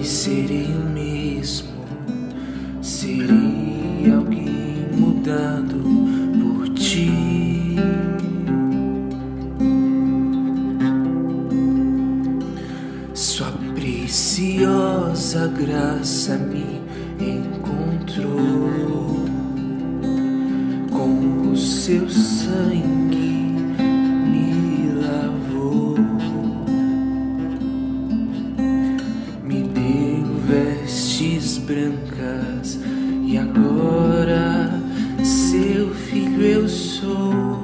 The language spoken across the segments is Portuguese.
e serei o mesmo. Serei alguém mudado por ti. Sua preciosa graça me encontrou. Com o seu sangue brancas, e agora seu filho eu sou,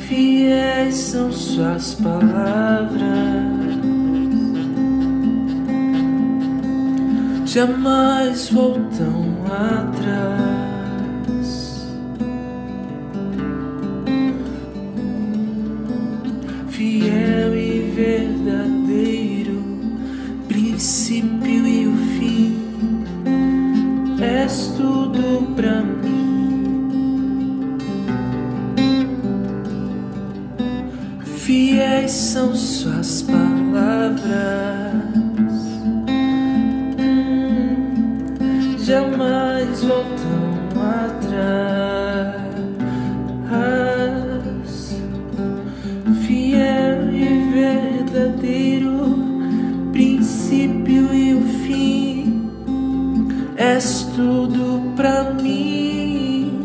fiéis são suas palavras, jamais voltam atrás, fiel e verdadeiro. Princípio e o fim, és tudo pra mim. Fiéis são suas palavras, jamais voltam atrás. Fiel e verdadeiro. Princípio e o fim, és tudo pra mim.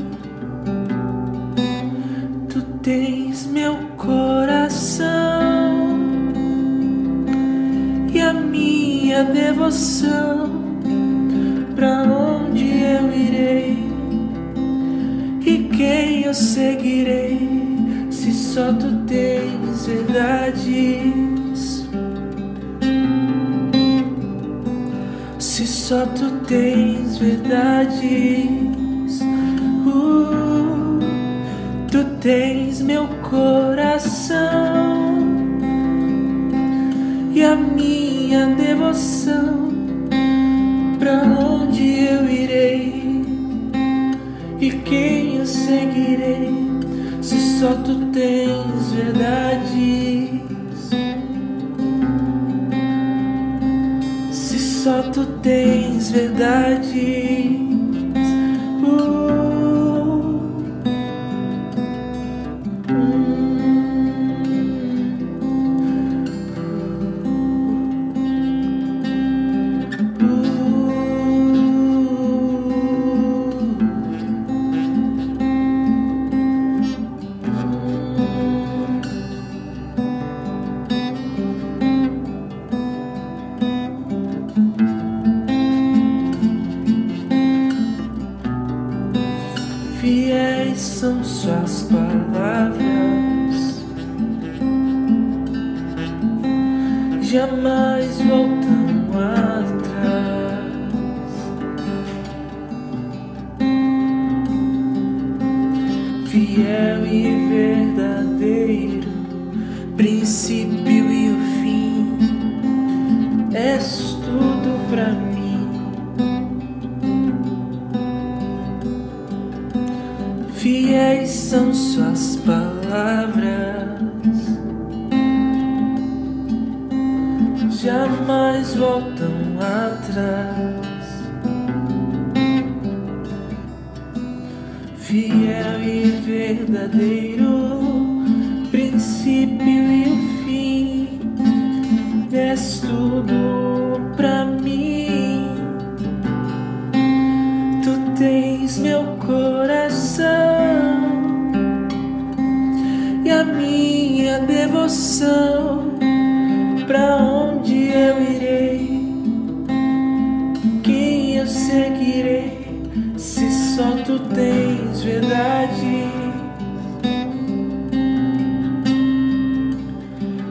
Tu tens meu coração e a minha devoção. Pra onde eu irei e quem eu seguirei, se só tu tens verdades? Se só tu tens verdades, tu tens meu coração e a minha devoção. Pra onde eu irei e quem eu seguirei, se só tu tens verdades? Só tu tens verdade. Fiéis são suas palavras, jamais voltam atrás. Fiel e verdadeiro, princípio e o fim, és tudo pra mim. Fiéis são suas palavras, jamais voltam atrás. Fiel e verdadeiro, princípio e o fim, és tudo pra mim. Tu tens meu coração e a minha devoção. Pra onde eu irei, quem eu seguirei, se só tu tens verdade?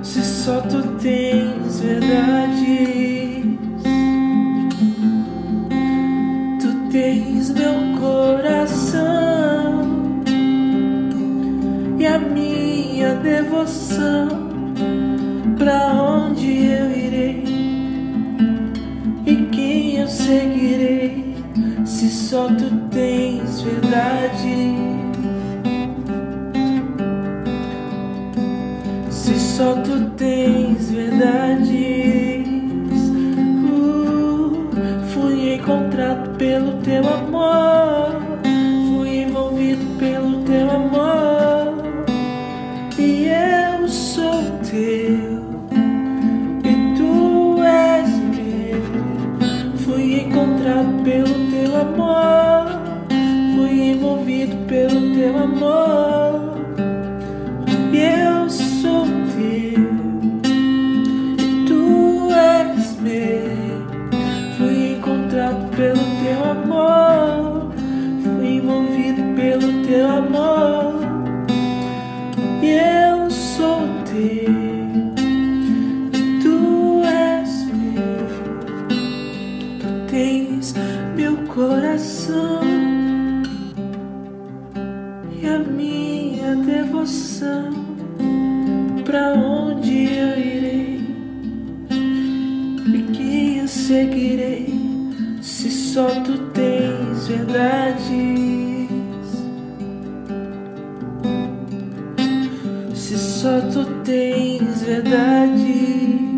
Se só tu tens verdade. Tu tens meu coração e a minha devoção. Pra onde eu irei e quem eu seguirei, se só tu tens verdade? Se só tu tens verdades. Fui encontrado pelo teu amor, fui envolvido pelo teu amor, e eu sou teu e tu és meu. Fui encontrado pelo teu amor, fui envolvido pelo teu amor, e eu sou teu e tu és meu. Fui encontrado pelo teu amor, fui envolvido pelo teu amor, e eu sou teu. Meu coração e a minha devoção, pra onde eu irei e quem eu seguirei, se só tu tens verdades, se só tu tens verdades.